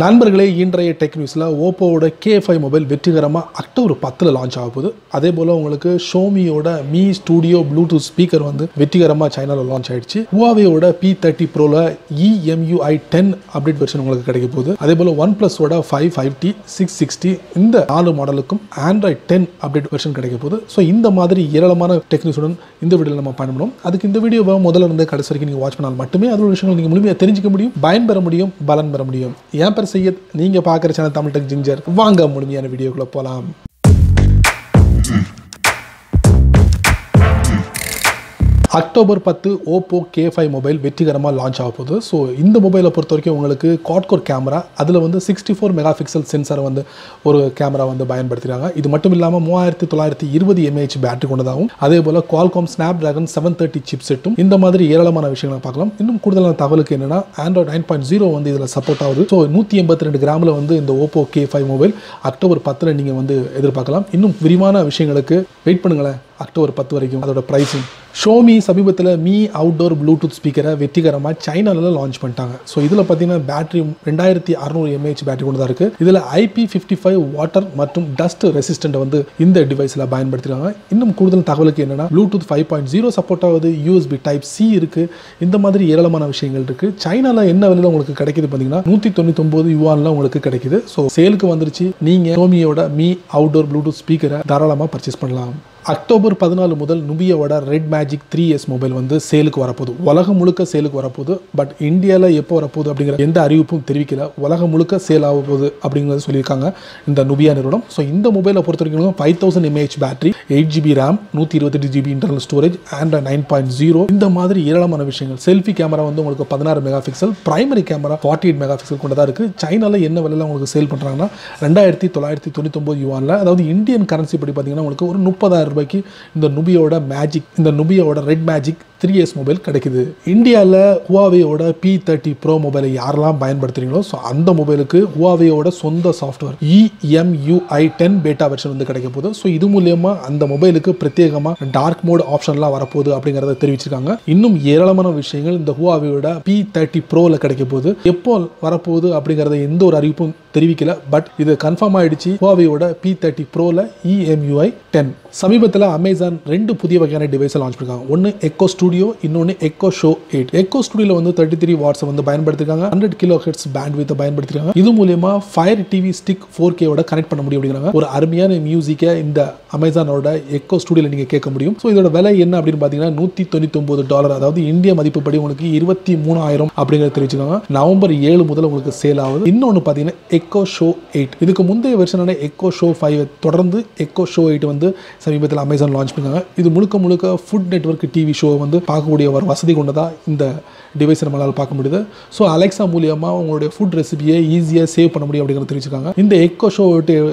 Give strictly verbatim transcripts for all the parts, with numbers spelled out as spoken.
நண்பர்களே, இன்றைய டெக் நியூஸில் ஓப்போவோட கே ஃபைவ் மொபைல் வெற்றிகரமாக அக்டோபர் பத்தில் லான்ச் ஆக போகுது. அதே போல் உங்களுக்கு ஷோமியோட Mi ஸ்டூடியோ ப்ளூடூத் ஸ்பீக்கர் வந்து வெற்றிகரமாக சைனாவில் லான்ச் ஆயிடுச்சு. ஹுவாவேயோட பி தேர்ட்டி ப்ரோவில் E M U I ten update version உங்களுக்கு கிடைக்க போகுது. அதே போல் ஒன் ப்ளஸோட five five T six sixty இந்த நாலு மாடலுக்கும் ஆண்ட்ராய்ட் டென் அப்டேட் வெர்ஷன் கிடைக்க போகுது. ஸோ இந்த மாதிரி ஏராளமான டெக் நியூஸுடன் இந்த வீடியோவில் நம்ம பயன்படும். அதுக்கு இந்த வீடியோவை முதல்ல இருந்து கடைசி வரைக்கும் நீங்கள் வாட்ச் பண்ணால் மட்டுமே அதோட விஷயங்கள் நீங்கள் முழுமையாக தெரிஞ்சுக்க முடியும், பயன்பெற முடியும், பலன் பெற முடியும். ஏன் செய்ய நீங்க பாக்குற சேனல் தமிழ் டெக் ஜிஞ்சர். வாங்க முழுமையான வீடியோக்குள்ள போலாம். அக்டோபர் பத்து ஓப்போ கே ஃபைவ் மொபைல் வெற்றிகரமாக லான்ச் ஆக போகுது. ஸோ இந்த மொபைலை பொறுத்த வரைக்கும் உங்களுக்கு குவாட்கோர் கேமரா, அதில் வந்து sixty four mega pixel sensor வந்து ஒரு கேமரா வந்து பயன்படுத்துகிறாங்க. இது மட்டும் இல்லாமல் மூவாயிரத்தி தொள்ளாயிரத்தி இருபது எம்ஏஹெச் பேட்டரி கொண்டதாகவும், அதே போல் Qualcomm Snapdragon seven thirty chip செட்டும், இந்த மாதிரி ஏராளமான விஷயங்களை பார்க்கலாம். இன்னும் கூடுதலான தகவலுக்கு என்னன்னா ஆண்ட்ராய்டு நைன் பாயிண்ட் ஜீரோ வந்து இதில் சப்போர்ட் ஆகுது. ஸோ நூற்றி எண்பத்தி ரெண்டு கிராமில் வந்து இந்த Oppo K five mobile October பத்தில் நீங்கள் வந்து எதிர்பார்க்கலாம். இன்னும் விரிவான விஷயங்களுக்கு வெயிட் பண்ணுங்களேன் அக்டோபர் பத்து வரைக்கும். அதோட ப்ரைஸிங், ஷோமி சமீபத்தில் Mi Outdoor Bluetooth ஸ்பீக்கரை வெற்றிகரமாக சைனாவில் லான்ச் பண்ணிட்டாங்க. ஸோ இதில் பார்த்தீங்கன்னா பேட்டரி ரெண்டாயிரத்தி அறுநூறு எம்ஏஹெச் பேட்டரி கொண்டு தான் இருக்குது. இதில் ஐபி ஃபிஃப்டி ஃபைவ் வாட்டர் மற்றும் டஸ்ட் ரெசிஸ்டண்ட்டை வந்து இந்த டிவைஸில் பயன்படுத்திடுறாங்க. இன்னும் கூடுதல் தகவலுக்கு என்னென்னா Bluetooth five point zero support ஆகுது, யூஎஸ்பி டைப் சி இருக்குது, இந்த மாதிரி ஏராளமான விஷயங்கள் இருக்குது. சைனாவில் என்ன விலையில் உங்களுக்கு கிடைக்குது பார்த்தீங்கன்னா நூற்றி தொண்ணூற்றி ஒம்பது யுவானில் உங்களுக்கு கிடைக்குது. ஸோ சேலுக்கு வந்துருச்சு. நீங்கள் ஷோமியோட Mi Outdoor Bluetooth ஸ்பீக்கரை தாராளமாக பர்ச்சேஸ் பண்ணலாம். அக்டோபர் பதினாலு முதல் நுபியாவோட red magic three S mobile வந்து சேலுக்கு வரப்போகுது. உலகம் முழுக்க சேலுக்கு வரப்போகுது. பட் இந்தியாவில் எப்போ வரப்போகுது அப்படிங்கிற எந்த அறிவிப்பும் தெரிவிக்கல. உலகம் முழுக்க சேல் ஆக போகுது அப்படிங்கிறது சொல்லியிருக்காங்க இந்த நுபியா நிறுவனம். ஸோ இந்த மொபைலை பொறுத்த வரைக்கும் five thousand MAH battery, eight GB RAM, நூற்றி இருபத்தெட்டு GB internal storage, Android nine point zero, இந்த மாதிரி ஏராளமான விஷயங்கள். செல்ஃபி கேமரா வந்து உங்களுக்கு பதினாறு mega pixel, primary camera forty eight mega pixel கொண்டதாக இருக்குது. சைனாவில் என்ன விலையில் உங்களுக்கு சேல் பண்ணுறாங்கன்னா ரெண்டாயிரத்தி தொள்ளாயிரத்தி தொண்ணூற்றி ஒம்பது யுவானில், அதாவது இந்தியன் கரன்சி படி பார்த்தீங்கன்னா உங்களுக்கு ஒரு முப்பதாயிரம் ரூபாய்க்கு இந்த நுபியோட மேஜிக் இந்த நுபியோட red magic three S mobile கிடைக்குது. இந்தியாவில் ஹுவாவேயோட பி தேர்ட்டி ப்ரோ மொபைலை யாரெல்லாம் பயன்படுத்துகிறீங்களோ ஸோ அந்த மொபைலுக்கு ஹுவாவேயோட சொந்த software E M U I ten beta version வந்து கிடைக்க போகுது. ஸோ இது மூலயமா அந்த மொபைலுக்கு பிரத்யேகமாக டார்க் மோட் ஆப்ஷன்லாம் வரப்போகுது அப்படிங்கிறத தெரிவிச்சிருக்காங்க. இன்னும் ஏராளமான விஷயங்கள் இந்த ஹுவாவேயோட பி தேர்ட்டி ப்ரோவில் கிடைக்க போகுது. எப்போ வரப்போகுது அப்படிங்கிறத எந்த ஒரு அறிவிப்பும் தெரிவிக்கல. பட் இது கன்ஃபார்ம் ஆயிடுச்சு, ஹுவாவேயோட பி தேர்ட்டி ப்ரோவில் E M U I ten. சமீபத்தில் அமேசான் ரெண்டு புதிய வகையான டிவைஸை லான்ச் பண்ணிருக்காங்க. ஒன்று எக்கோ ஸ்டுடியோ, இன்னொன்று எக்கோ ஷோ எயிட். எக்கோ ஸ்டுடியோவில் வந்து தேர்ட்டி த்ரீ வாட்ஸை வந்து பயன்படுத்திருக்காங்க, ஹண்ட்ரட் கிலோ ஹெர்ட்ஸ் பேண்ட்வித்தை பயன்படுத்திருக்காங்க. இது மூலமா ஃபயர் டிவி ஸ்டிக் ஃபோர் கேவோட கனெக்ட் பண்ண முடியும் அப்படிங்கிறாங்க. ஒரு அருமையான மியூசிக்கை இந்த அமேசானோட எக்கோ ஸ்டுடியோவில் நீங்கள் கேட்க முடியும். ஸோ இதோட விலை என்ன அப்படின்னு பார்த்தீங்கன்னா நூற்றி தொண்ணூற்றி ஒன்பது டாலர் அதாவது இந்திய மதிப்புப்படி உங்களுக்கு இருபத்தி மூணாயிரம் அப்படிங்கிறத தெரிவிச்சிருக்காங்க. நவம்பர் ஏழு முதல் உங்களுக்கு சேல் ஆகுது. இன்னொன்று பார்த்தீங்கன்னா எக்கோ ஷோ எயிட், இதுக்கு முந்தைய வெர்ஷனான எக்கோ ஷோ ஃபைவ் தொடர்ந்து எக்கோ ஷோ எயிட் வந்து சமீபத்தில் அமேசான் லான்ச் பண்ணாங்க. இது முழுக்க முழுக்க ஃபுட் நெட்வொர்க் டிவி ஷோ வந்து பார்க்கக்கூடிய ஒரு வசதி கொண்டதாக இந்த டிவைஸ் நம்மளால் பார்க்க முடியுது. ஸோ அலெக்ஸா மூலியமா உங்களுடைய ஃபுட் ரெசிபியை ஈஸியாக சேவ் பண்ண முடியும் அப்படிங்கிறது தெரிவிச்சிருக்காங்க. இந்த எக்கோ ஷோ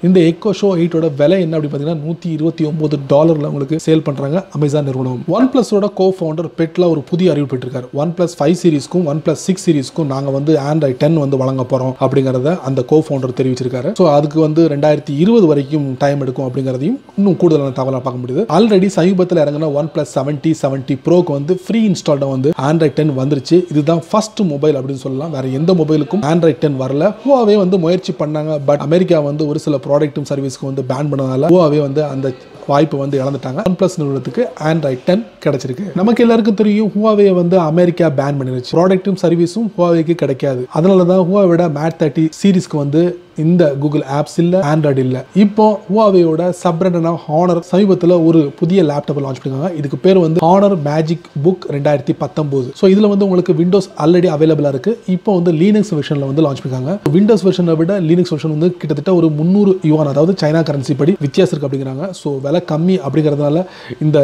இந்த எக்கோ ஷோ எயிட்டோட விலை என்ன அப்படின்னு பார்த்தீங்கன்னா நூற்றி இருபத்தி ஒன்பது டாலரில் உங்களுக்கு சேல் பண்ணுறாங்க அமேசான் நிறுவனம். ஒன் பிளஸோட கோ ஃபவுண்டர் பெட்ல ஒரு புதிய அறிவு பெற்றிருக்காரு. ஒன் பிளஸ் ஃபைவ் சீரிஸ்க்கும் ஒன் பிளஸ் சிக்ஸ் சீரிஸ்க்கும் நாங்கள் வந்து ஆண்ட்ராய்ட் டென் வந்து வழங்க போகிறோம் அப்படிங்கிறத அந்த கோ-ஃபவுண்டர் தெரிவிச்சிருக்காரு. ஸோ அதுக்கு வந்து ரெண்டாயிரத்தி இருபது வரைக்கும் டைம் எடுக்கும் அப்படிங்கிறதையும் இன்னும் கூடுதலான தகவலாக பார்க்க முடியுது. ஆல்ரெடி சமீபத்தில் இறங்கின ஒன் பிளஸ் செவன்டி செவன்டி ப்ரோக்கு வந்து ஃப்ரீ இன்ஸ்டால்ட வந்து ஆண்ட்ராய்ட் டென் வந்துருச்சு. இதுதான் ஃபர்ஸ்ட் மொபைல் அப்படின்னு சொல்லலாம். வேற எந்த மொபைலுக்கும் ஆண்ட்ராய்ட் டென் வரல. ஹுவாவே வந்து முயற்சி பண்ணாங்க. பட் அமெரிக்கா வந்து ஒரு சில ப்ராடக்ட்டும் சர்வீஸ்க்கு வந்து பேன் பண்ணதால ஹுவாவே வந்து அந்த வாய்ப்பு வந்து இழந்துட்டாங்க. ஒன் பிளஸ் நிறுவனத்துக்கு ஆண்ட்ராய்ட் டென் கிடைச்சிருக்கு. நமக்கு எல்லாருக்கும் தெரியும் ஹுவாவே வந்து அமெரிக்கா பேன் பண்ணிருச்சு. ப்ராடக்ட்டும் சர்வீஸும் ஹுவாவேக்கு கிடைக்காது. அதனால தான் ஹுவாவோட மேட் தேர்ட்டி சீரிஸ்க்கு வந்து இந்த கூகுள் ஆப்ஸ் இல்லை, ஆண்ட்ராய்டு இல்லை. இப்போ ஹுவாவேயோட சப்ரண்டனா ஹானர் சமீபத்தில் ஒரு புதிய லேப்டாப் லான்ச் பண்ணிருக்காங்க. இதுக்கு பேர் வந்து ஹானர் மேஜிக் புக் ரெண்டாயிரத்தி பத்தொன்பது. ஸோ இதில் வந்து உங்களுக்கு விண்டோஸ் ஆல்ரெடி அவைலபிளாக இருக்கு. இப்போ வந்து லீனக்ஸ் வெர்ஷனில் வந்து லான்ச் பண்ணிருக்காங்க. விண்டோஸ் வெர்ஷனை விட லீனக்ஸ் வெர்ஷன் வந்து கிட்டத்தட்ட ஒரு முந்நூறு யுவான் அதாவது சைனா கரன்சி படி வித்தியாசம் இருக்கு அப்படிங்கிறாங்க. ஸோ விலை கம்மி அப்படிங்கிறதுனால இந்த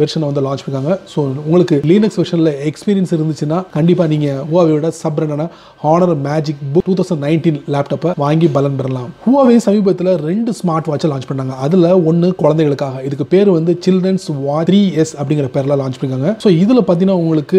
வெர்ஷனை வந்து லான்ச் பண்ணிருக்காங்க. ஸோ உங்களுக்கு லீனக்ஸ் வெர்ஷனில் எக்ஸ்பீரியன்ஸ் இருந்துச்சுன்னா கண்டிப்பாக நீங்கள் ஹுவாவேயோட சப்ரண்டனா Honor magic book two thousand nineteen லேப்டாப்பை வாங்கி பலன் பெறலாம். Huawei சமீபத்தில் ரெண்டு ஸ்மார்ட் வாட்சை லான்ச் பண்ணாங்க. அதுல ஒன்னு குழந்தைகளுக்காக, இதுக்கு பேர் வந்து Children's Watch three S அப்படிங்கற பேர்ல லான்ச் பண்ணாங்க. சோ இதுல பாத்தீனா உங்களுக்கு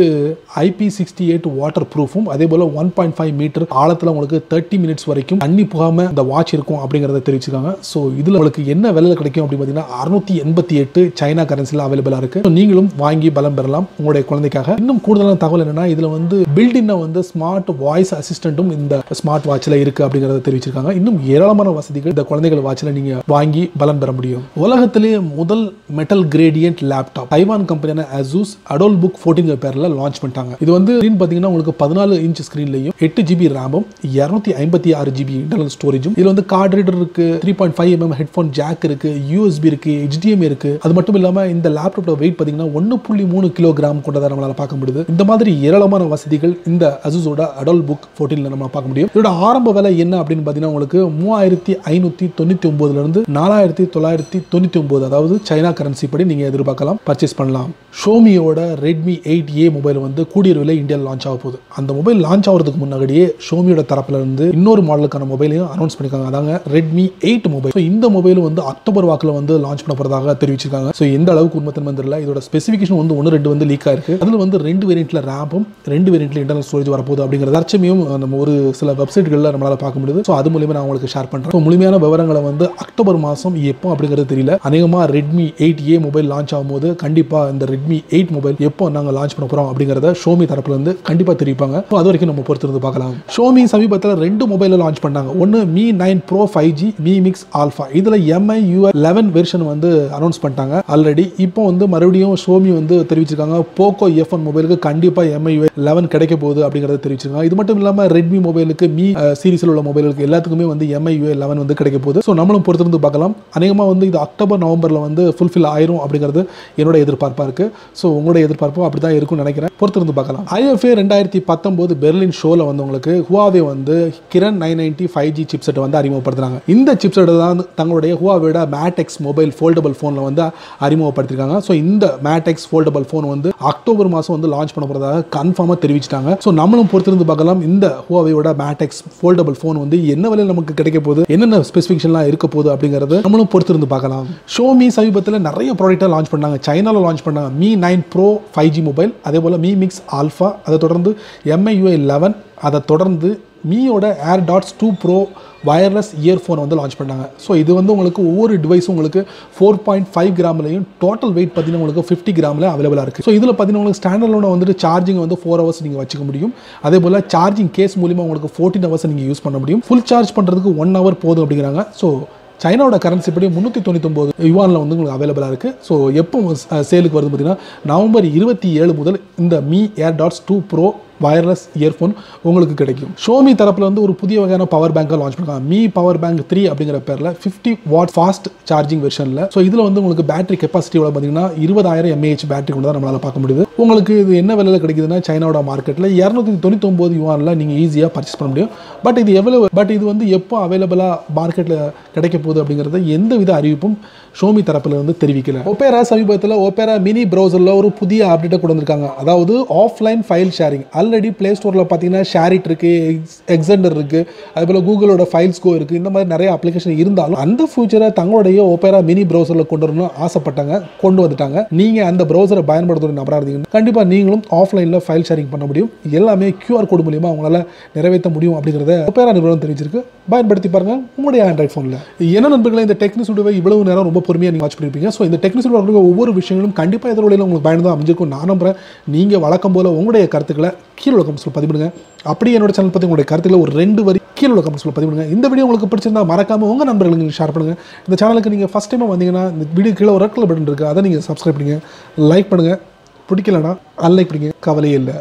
I P sixty-eight வாட்டர் ப்ரூஃபும் அதே போல one point five மீட்டர் ஆழத்துல உங்களுக்கு thirty மினிட்ஸ் வரைக்கும் தண்ணி புகாம இந்த வாட்ச் இருக்கும் அப்படிங்கறத தெரிவிச்சிருக்காங்க. சோ இதுல உங்களுக்கு என்ன விலையில கிடைக்கும் அப்படி பாத்தீனா அறுநூற்று எண்பத்தி எட்டு சைனா கரன்சில அவேலபிளா இருக்கு. சோ நீங்களும் வாங்கி பலன் பெறலாம் உங்களுடைய குழந்தைக்காக. இன்னும் கூடுதலான தகவல் என்னன்னா இதுல வந்து பில்ட் இன் வந்து ஸ்மார்ட் வாய்ஸ் அசிஸ்டண்டும் இந்த ஸ்மார்ட் வாட்ச்ல இருக்கு அப்படிங்கறத தெரிவிச்சிருக்காங்க. இன்னும் ஏராளமான வசதிகள் இந்த குழந்தைகள் வாட்ச்ல நீங்க வாங்கி பலன் பெற முடியும். உலகத்திலே முதல் மெட்டல் கிரேடியன்ட் லேப்டாப் தைவான் கம்பெனியான Asus Adolbook fourteen பேர்ல லான்ச் பண்ணிட்டாங்க. இது வந்து பாத்தீங்கன்னா உங்களுக்கு பதினாலு இன்ச் ஸ்கிரீன்லயும் எட்டு ஜிபி ரேமும் இருநூற்று ஐம்பத்தி ஆறு ஜிபி இன்டர்னல் ஸ்டோரேஜும் இதுல வந்து கார்ட் ரீடர் இருக்கு, three point five millimeter headphone jack இருக்கு, U S B இருக்கு, H D M I இருக்கு. அது மட்டும் இல்லாம இந்த லேப்டாப்போட வெயிட் பாத்தீங்கன்னா ஒன்று புள்ளி மூன்று கிலோகிராம் கொண்டதா நம்மளால பார்க்க முடியுது. இந்த மாதிரி ஏராளமான வசதிகள் இந்த Asus ஓட Adolbook fourteen ல நம்ம பார்க்க முடியும். இதோட ஆரம்ப விலை என்ன அப்படினு பாத்தீங்கன்னா உங்களுக்கு மூவாயிரத்து ஐநூற்று தொண்ணூற்று ஒன்பது ல இருந்து நாலாயிரத்து தொள்ளாயிரத்து தொண்ணூற்று ஒன்பது அதாவது சைனா கரன்சி படி நீங்க எதிர்பார்க்கலாம், பர்ச்சேஸ் பண்ணலாம். Xiaomi ஓட Redmi eight A மொபைல் வந்து கூடிய விலை இந்தியால லான்ச் ஆக போகுது. அந்த மொபைல் லான்ச் ஆகிறதுக்கு முன்னாடியே Xiaomi ஓட தரப்புல இருந்து இன்னொரு மாடலுக்கான மொபைலையும் அனௌன்ஸ் பண்ணிருக்காங்க, அதாங்க Redmi eight மொபைல். சோ இந்த மொபைல் வந்து அக்டோபர் வாக்குல வந்து லான்ச் பண்ண போறதாக தெரிவிச்சிருக்காங்க. சோ எந்த அளவுக்கு உண்மைத்தன்மை தெரியல. இதோட ஸ்பெசிஃபிகேஷன் வந்து ஒன்று ரெண்டு வந்து லீக் ஆயிருக்கு. அதுல வந்து ரெண்டு வேரியன்ட்ல ரேமும் ரெண்டு வேரியன்ட்ல இன்டர்னல் ஸ்டோரேஜ் வரப்போகுது அப்படிங்கறது தற்சமயம் நம்ம ஒரு சில வெப்சைட்கள்ல நம்மளால பார்க்க முடியுது. சோ அது மூலமா நான் உங்களுக்கு ஷேர் பண்றேன். சோ முழுமையான விவரங்களை வந்து அக்டோபர் மாசம் எப்போ அப்படிங்கிறது தெரியல. அநேகமா Redmi eight A மொபைல் லான்ச் ஆகும்போது கண்டிப்பா இந்த Redmi eight மொபைல் எப்போ நாங்க லான்ச் பண்ண போறோம் அப்படிங்கறத Xiaomi தரப்புல இருந்து கண்டிப்பா தெரிவிப்பாங்க. சோ அது வரைக்கும் நம்ம பொறுத்திருந்து பார்க்கலாம். Xiaomi சமீபத்துல ரெண்டு மொபைலை லான்ச் பண்ணாங்க. ஒன்னு Mi nine Pro five G, Mi Mix Alpha. இதுல M I U I eleven version வந்து அனௌன்ஸ் பண்ணிட்டாங்க ஆல்ரெடி. இப்போ வந்து மறுபடியும் Xiaomi வந்து தெரிவிச்சிருக்காங்க Poco F one மொபைலுக்கு கண்டிப்பா M I U I eleven கிடைக்க போகுது அப்படிங்கறத தெரிவிச்சிருக்காங்க. இது மட்டும் இல்லாம Redmi மொபைலுக்கு Mi சீரிஸ்ல உள்ள மொபைலுக்கு எல்லாத்துக்குமே வந்து M I U I eleven வந்து கிடைக்க போகுது. சோ நம்மளும் பொறுத்திருந்து பார்க்கலாம். அநேகமா வந்து இது அக்டோபர் நவம்பர்ல வந்து ஃபுல்ஃபில் ஆயிரும் அப்படிங்கிறது என்னோட எதிர்பார்ப்பா இருக்கு. சோ உங்களோட எதிர்பார்ப்பும் அப்படிதான் இருக்கும் நினைக்கிறேன். பொறுத்திருந்து பார்க்கலாம். I F A இரண்டாயிரத்து பத்தொன்பது பெர்லின் ஷோல வந்து உங்களுக்கு Huawei வந்து Kirin nine ninety five G chipset வந்து அறிமுகப்படுத்துறாங்க. இந்த சிப்செட் தான் தங்களுடைய Huawei Mate X mobile foldable போன்ல வந்து அறிமுகப்படுத்திருக்காங்க. சோ இந்த Mate X ஃபோல்டபிள் போன் வந்து அக்டோபர் மாசம் வந்து லான்ச் பண்ண போறதாக கன்ஃபார்மா தெரிவிச்சிட்டாங்க. சோ நம்மளும் பொறுத்திருந்து பார்க்கலாம். இந்த Huawei ஓட Mate X ஃபோல்டபிள் போன் வந்து என்ன விலையில நமக்கு கிடைக்க போகுது, என்னென்ன ஸ்பெசிஃபிகேஷன்லாம் இருக்க போகுது அப்படிங்கறது நம்மளும் பொறுத்திருந்து பார்க்கலாம். Xiaomi சமீபத்தில் நிறைய ப்ராடக்ட்டை லான்ச் பண்ணாங்க. சைனால லான்ச் பண்ணாங்க Mi nine Pro five G மொபைல், அதே போல Mi Mix Alpha, அதை தொடர்ந்து M I U I eleven, அதை தொடர்ந்து Mi ஓட AirDots two Pro wireless earphone வந்து லான்ச் பண்ணாங்க. ஸோ இது வந்து உங்களுக்கு ஒவ்வொரு டிவைஸும் உங்களுக்கு ஃபோர் பாயிண்ட் ஃபைவ் கிராம்லையும் டோட்டல் வெயிட் பார்த்தீங்கன்னா உங்களுக்கு ஃபிஃப்டி கிராமில் அவைலபிளாக இருக்குது. ஸோ இதில் பார்த்தீங்கன்னா உங்களுக்கு ஸ்டாண்டர்ட்லோட வந்துட்டு சார்ஜிங் வந்து ஃபோர் ஹவர்ஸ் நீங்கள் வச்சுக்க முடியும். அதே போல் சார்ஜிங் கேஸ் மூலிமா உங்களுக்கு ஃபோர்டீன் ஹவர்ஸ் நீங்கள் யூஸ் பண்ண முடியும். ஃபுல் சார்ஜ் பண்ணுறதுக்கு ஒன் ஹவர் போதும் அப்படிங்கிறாங்க. ஸோ சைனாவோட கரன்சி படி முன்னூற்றி தொண்ணூற்றி ஒன்பது யுவானில் வந்து உங்களுக்கு அவைலபிளாக இருக்குது. ஸோ எப்போ சேலுக்கு வருது பார்த்தீங்கன்னா நவம்பர் இருபத்தி ஏழு முதல் இந்த Mi AirDots two Pro wireless earphone உங்களுக்கு கிடைக்கும். Xiaomi தரப்புல வந்து ஒரு புதிய வகையான பவர் பேங்கை லான்ச் பண்ணுறாங்க. Mi Powerbank three அப்படிங்கிற பேரில் fifty வாட் ஃபாஸ்ட் சார்ஜிங் வெர்ஷனில். ஸோ இதில் வந்து உங்களுக்கு பேட்டரி கெப்பாசிட்டி எவ்வளோ பார்த்தீங்கன்னா இருபதாயிரம் எம்ஏஹெச் பேட்டரி கொண்டு தான் நம்மளால் பார்க்க முடியுது. உங்களுக்கு இது என்ன விலையில் கிடைக்குதுன்னா சைனாவோட மார்க்கெட்டில் இரநூத்தி தொண்ணூற்றி ஒம்பது யுவானில் நீங்கள் ஈஸியாக பர்ச்சேஸ் பண்ண முடியும். பட் இது எவ்வளோ பட் இது வந்து எப்போ அவைலபிளாக மார்க்கெட்டில் கிடைக்க போகுது அப்படிங்கிறத எந்த வித அறிவிப்பும் Xiaomi தரப்புல வந்து தெரிவிக்கல. Opera சமீபத்தில் Opera Mini ப்ரௌசரில் ஒரு புதிய அப்டேட்டை கொண்டு வந்திருக்காங்க. அதாவது offline file sharing. Already play ஸ்டோரில் பார்த்தீங்கன்னா ஷேரிட் இருக்குது, எக்ஸண்டர் இருக்குது, அதுபோல் கூகுளோட ஃபைல்ஸ் கோ இருக்குது. இந்த மாதிரி நிறைய அப்ளிகேஷன் இருந்தாலும் அந்த ஃபியூச்சரை தங்களுடைய Opera Mini ப்ரௌசரில் கொண்டு வரணும்னு ஆசைப்பட்டாங்க, கொண்டு வந்துட்டாங்க. நீங்கள் அந்த ப்ரௌசரை பயன்படுத்தக்கூடிய நபராக இருந்தீங்கன்னா கண்டிப்பாக நீங்களும் ஆஃப்லைனில் ஃபைல் ஷேரிங் பண்ண முடியும். எல்லாமே கியூஆர் கோடு மூலிமா அவங்களால நிறைவேற்ற முடியும் அப்படிங்கிறத Opera நிறுவனம் தெரிவிச்சிருக்கு. பயன்படுத்தி பாருங்கள் உங்களுடைய ஆண்ட்ராய்ட் ஃபோனில். என்ன நண்பர்களே, இந்த டெக்னிக்ஸ் வீடியோவை இவ்வளவு நேரம் ரொம்ப பொறுமையாக நீங்கள் வாட்ச் பண்ணியிருப்பீங்க. ஸோ இந்த டெக்னிக்ஸ் வீடியோவில் ஒவ்வொரு விஷயங்களும் கண்டிப்பாக எதிரொலியில் உங்களுக்கு பயனுள்ளதாக அமைஞ்சிருக்கும் நான் நம்புகிறேன். நீங்கள் வழக்கம் போல் உங்களுடைய கருத்துக்களை கீழே கமெண்ட்ஸில் பதிவிடுங்க. அப்படியே என்னோட சேனல் பற்றி உங்களுடைய கருத்துக்களை ஒரு ரெண்டு வரி கீழே கமெண்ட்ஸில் பதிவிடுங்க. இந்த வீடியோ உங்களுக்கு பிடிச்சிருந்தா மறக்காம உங்கள் நண்பர்களுக்கு நீங்கள் ஷேர் பண்ணுங்கள். இந்த சேனலுக்கு நீங்கள் ஃபஸ்ட் டைம் வந்தீங்கன்னா இந்த வீடியோ கீழே ஒரு ரெட் கலர் பட்டன் இருக்குது, அதை நீங்கள் சப்ஸ்கிரைப் பண்ணுங்கள், லைக் பண்ணுங்கள். பிடிக்கலன்னா அன்லைக் பண்ணுங்கள், கவலையே இல்லை.